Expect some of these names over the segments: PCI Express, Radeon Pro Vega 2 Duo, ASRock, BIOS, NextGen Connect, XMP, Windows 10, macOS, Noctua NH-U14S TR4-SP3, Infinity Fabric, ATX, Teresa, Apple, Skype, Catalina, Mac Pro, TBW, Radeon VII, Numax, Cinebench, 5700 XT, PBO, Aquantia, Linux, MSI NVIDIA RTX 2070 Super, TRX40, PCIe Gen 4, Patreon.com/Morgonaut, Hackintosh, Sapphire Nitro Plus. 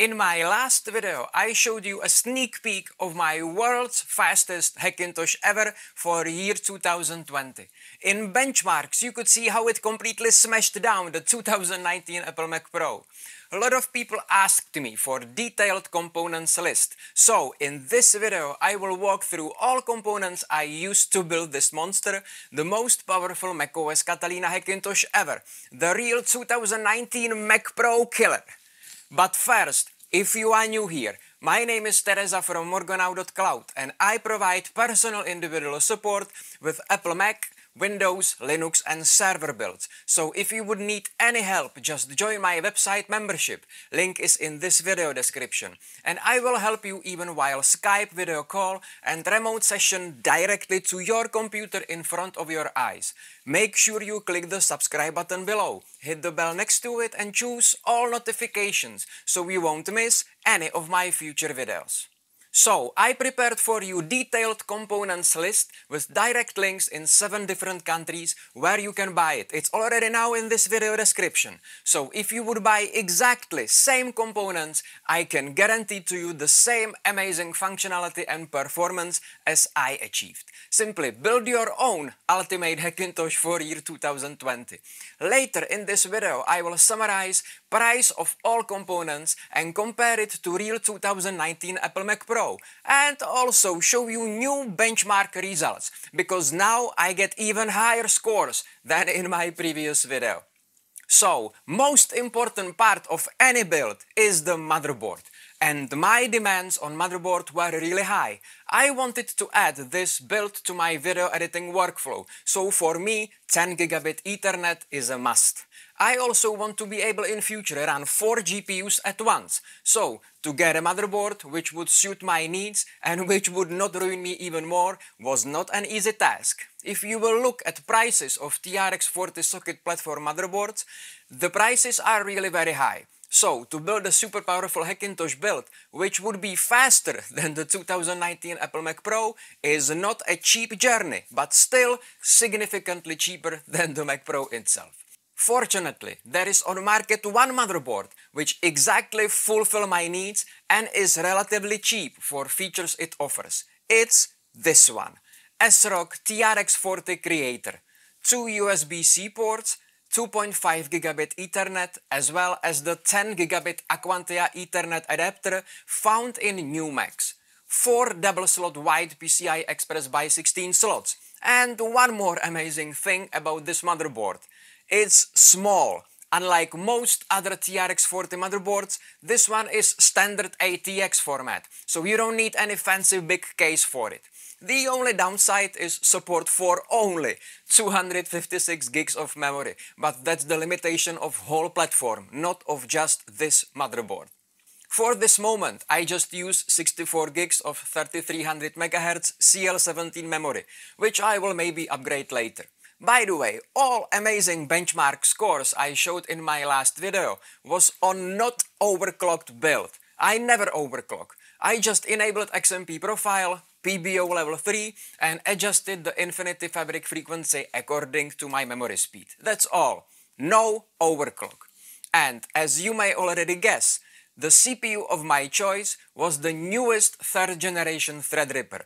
In my last video, I showed you a sneak peek of my world's fastest Hackintosh ever for year 2020. In benchmarks, you could see how it completely smashed down the 2019 Apple Mac Pro. A lot of people asked me for detailed components list, so in this video I will walk through all components I used to build this monster, the most powerful macOS Catalina Hackintosh ever, the real 2019 Mac Pro killer. But first, if you are new here, my name is Teresa from morgonaut.cloud and I provide personal individual support with Apple Mac, Windows, Linux and server builds. So if you would need any help, just join my website membership. Link is in this video description. And I will help you even while Skype video call and remote session directly to your computer in front of your eyes. Make sure you click the subscribe button below, hit the bell next to it and choose all notifications so you won't miss any of my future videos. So, I prepared for you detailed components list with direct links in 7 different countries where you can buy it. It's already now in this video description. So, if you would buy exactly same components, I can guarantee to you the same amazing functionality and performance as I achieved. Simply build your own ultimate Hackintosh for year 2020. Later in this video, I will summarize price of all components and compare it to real 2019 Apple Mac Pro. And also show you new benchmark results, because now I get even higher scores than in my previous video. So, most important part of any build is the motherboard. And my demands on motherboard were really high. I wanted to add this build to my video editing workflow, so for me 10 gigabit Ethernet is a must. I also want to be able in future run 4 GPUs at once, so to get a motherboard which would suit my needs and which would not ruin me even more was not an easy task. If you will look at prices of TRX40 socket platform motherboards, the prices are really very high. So, to build a super powerful Hackintosh build, which would be faster than the 2019 Apple Mac Pro, is not a cheap journey, but still significantly cheaper than the Mac Pro itself. Fortunately, there is on market one motherboard which exactly fulfills my needs and is relatively cheap for features it offers. It's this one, ASRock TRX40 Creator, 2 USB-C ports, 2.5 gigabit Ethernet, as well as the 10 gigabit Aquantia Ethernet adapter found in Numax, 4 double-slot wide PCI Express x 16 slots. And one more amazing thing about this motherboard. It's small. Unlike most other TRX40 motherboards, this one is standard ATX format, so you don't need any fancy big case for it. The only downside is support for only 256 gigs of memory, but that's the limitation of whole platform, not of just this motherboard. For this moment, I just use 64 gigs of 3300 MHz CL17 memory, which I will maybe upgrade later. By the way, all amazing benchmark scores I showed in my last video was on not overclocked build. I never overclock. I just enabled XMP profile, PBO level 3 and adjusted the Infinity Fabric frequency according to my memory speed. That's all. No overclock. And as you may already guess, the CPU of my choice was the newest 3rd generation Threadripper.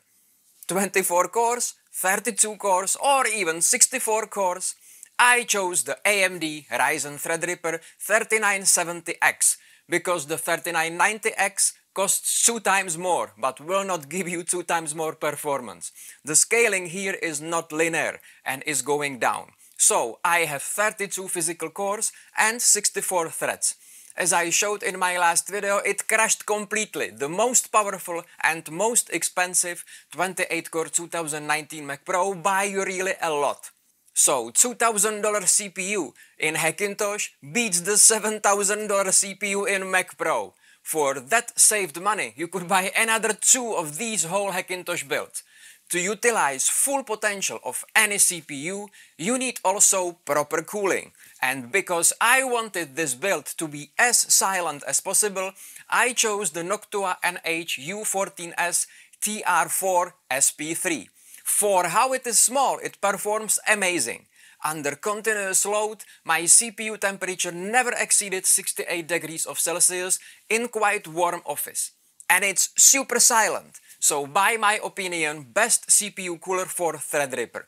24 cores, 32 cores or even 64 cores. I chose the AMD Ryzen Threadripper 3970X because the 3990X costs 2 times more, but will not give you 2 times more performance. The scaling here is not linear and is going down. So I have 32 physical cores and 64 threads. As I showed in my last video, it crashed completely the most powerful and most expensive 28-core 2019 Mac Pro by really a lot. So $2,000 CPU in Hackintosh beats the $7,000 CPU in Mac Pro. For that saved money, you could buy another 2 of these whole Hackintosh builds. To utilize full potential of any CPU, you need also proper cooling. And because I wanted this build to be as silent as possible, I chose the Noctua NH-U14S TR4-SP3. For how it is small, it performs amazing. Under continuous load, my CPU temperature never exceeded 68 degrees of Celsius in quite warm office. And it's super silent, so by my opinion, best CPU cooler for Threadripper.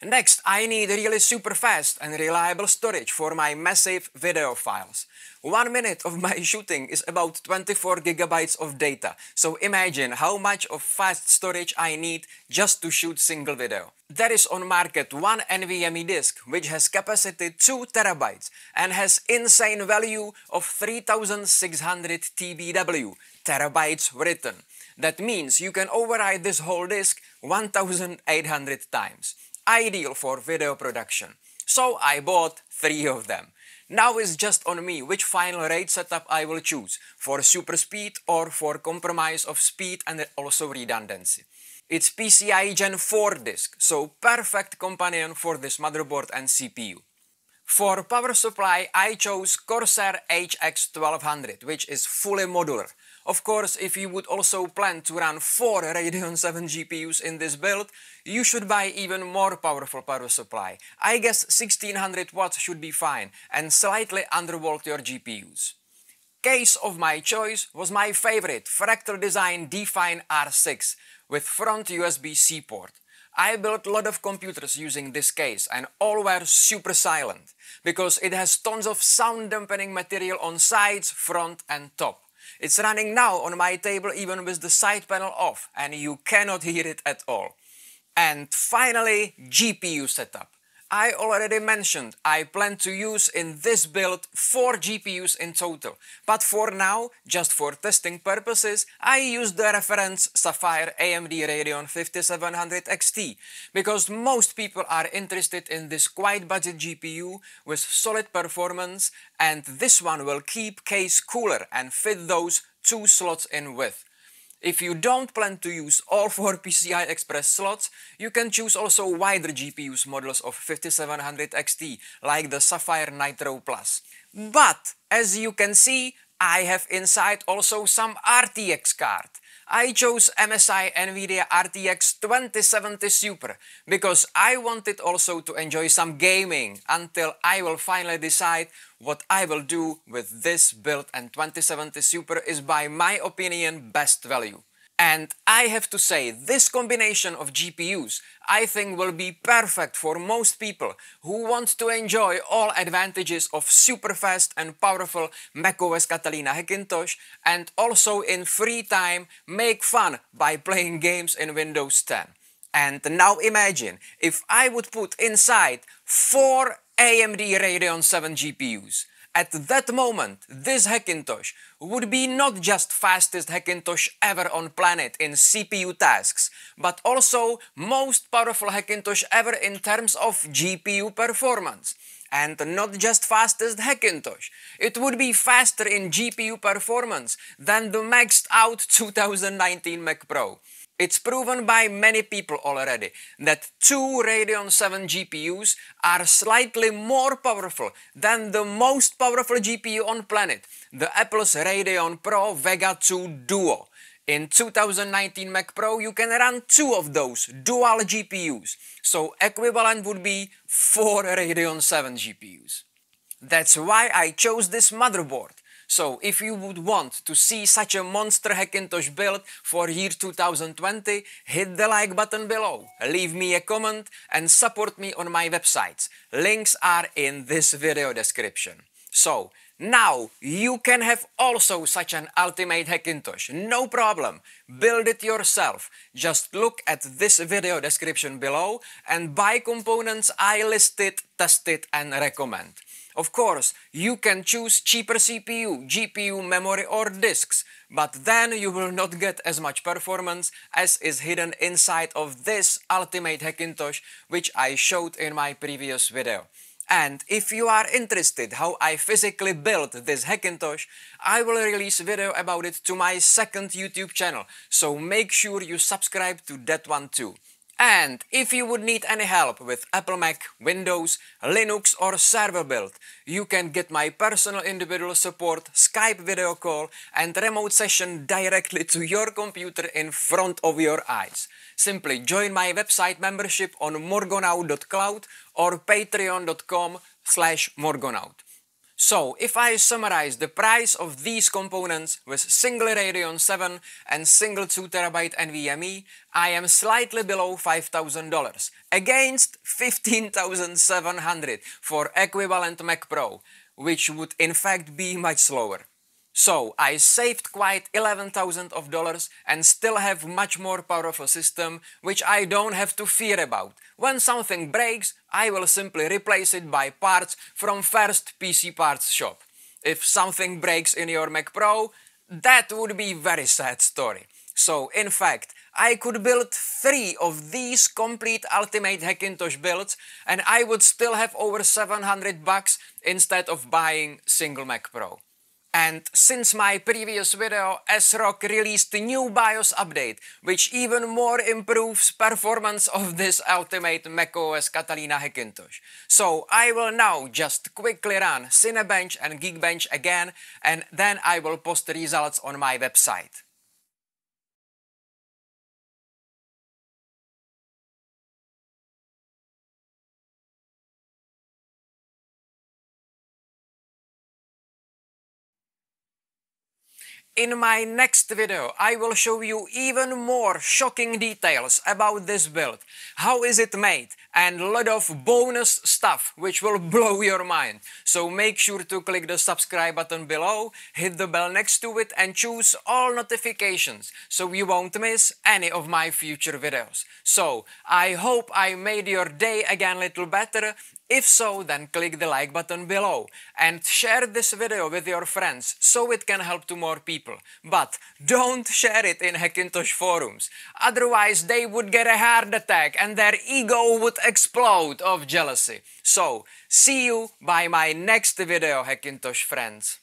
Next, I need really super fast and reliable storage for my massive video files. 1 minute of my shooting is about 24 gigabytes of data, so imagine how much of fast storage I need just to shoot single video. There is on market one NVMe disk which has capacity 2 terabytes and has insane value of 3600 TBW, terabytes written. That means you can override this whole disk 1800 times. Ideal for video production. So I bought 3 of them. Now it's just on me which final RAID setup I will choose, for super speed or for compromise of speed and also redundancy. It's PCIe Gen 4 disk, so perfect companion for this motherboard and CPU. For power supply, I chose Corsair HX1200, which is fully modular. Of course, if you would also plan to run 4 Radeon 7 GPUs in this build, you should buy even more powerful power supply. I guess 1600 watts should be fine and slightly undervolt your GPUs. Case of my choice was my favorite Fractal Design Define R6 with front USB-C port. I built a lot of computers using this case and all were super silent, because it has tons of sound dampening material on sides, front and top. It's running now on my table even with the side panel off and you cannot hear it at all. And finally, GPU setup. I already mentioned I plan to use in this build 4 GPUs in total, but for now, just for testing purposes, I use the reference Sapphire AMD Radeon 5700 XT, because most people are interested in this quiet budget GPU with solid performance, and this one will keep case cooler and fit those 2 slots in with. If you don't plan to use all 4 PCI Express slots, you can choose also wider GPUs models of 5700 XT, like the Sapphire Nitro Plus. But, as you can see, I have inside also some RTX card. I chose MSI NVIDIA RTX 2070 Super, because I wanted also to enjoy some gaming until I will finally decide what I will do with this build, and 2070 Super is by my opinion best value. And I have to say, this combination of GPUs I think will be perfect for most people who want to enjoy all advantages of super fast and powerful macOS Catalina Hackintosh, and also in free time make fun by playing games in Windows 10. And now imagine if I would put inside 4 AMD Radeon 7 GPUs. At that moment, this Hackintosh would be not just fastest Hackintosh ever on planet in CPU tasks, but also most powerful Hackintosh ever in terms of GPU performance. And not just fastest Hackintosh, it would be faster in GPU performance than the maxed out 2019 Mac Pro. It's proven by many people already that 2 Radeon 7 GPUs are slightly more powerful than the most powerful GPU on planet, the Apple's Radeon Pro Vega 2 Duo. In 2019 Mac Pro you can run 2 of those dual GPUs, so equivalent would be 4 Radeon 7 GPUs. That's why I chose this motherboard. So, if you would want to see such a monster Hackintosh build for year 2020, hit the like button below, leave me a comment and support me on my websites. Links are in this video description. So, now you can have also such an ultimate Hackintosh, no problem. Build it yourself. Just look at this video description below and buy components I listed, tested and recommend. Of course, you can choose cheaper CPU, GPU, memory or disks, but then you will not get as much performance as is hidden inside of this ultimate Hackintosh, which I showed in my previous video. And if you are interested how I physically built this Hackintosh, I will release a video about it to my second YouTube channel, so make sure you subscribe to that one too. And if you would need any help with Apple Mac, Windows, Linux or server build, you can get my personal individual support, Skype video call and remote session directly to your computer in front of your eyes. Simply join my website membership on morgonaut.cloud or Patreon.com/Morgonaut. So, if I summarize the price of these components with single Radeon 7 and single 2TB NVMe, I am slightly below $5,000 against $15,700 for equivalent Mac Pro, which would in fact be much lower. So, I saved quite $11,000 and still have much more powerful system, which I don't have to fear about. When something breaks, I will simply replace it by parts from first PC parts shop. If something breaks in your Mac Pro, that would be very sad story. So in fact, I could build 3 of these complete ultimate Hackintosh builds and I would still have over $700 instead of buying single Mac Pro. And since my previous video, ASRock released a new BIOS update, which even more improves performance of this ultimate macOS Catalina Hackintosh. So I will now just quickly run Cinebench and Geekbench again, and then I will post the results on my website. In my next video, I will show you even more shocking details about this build, how is it made, and a lot of bonus stuff which will blow your mind. So make sure to click the subscribe button below, hit the bell next to it and choose all notifications so you won't miss any of my future videos. So I hope I made your day again a little better. If so, then click the like button below and share this video with your friends so it can help to more people. But don't share it in Hackintosh forums, otherwise they would get a heart attack and their ego would explode of jealousy. So, see you by my next video, Hackintosh friends.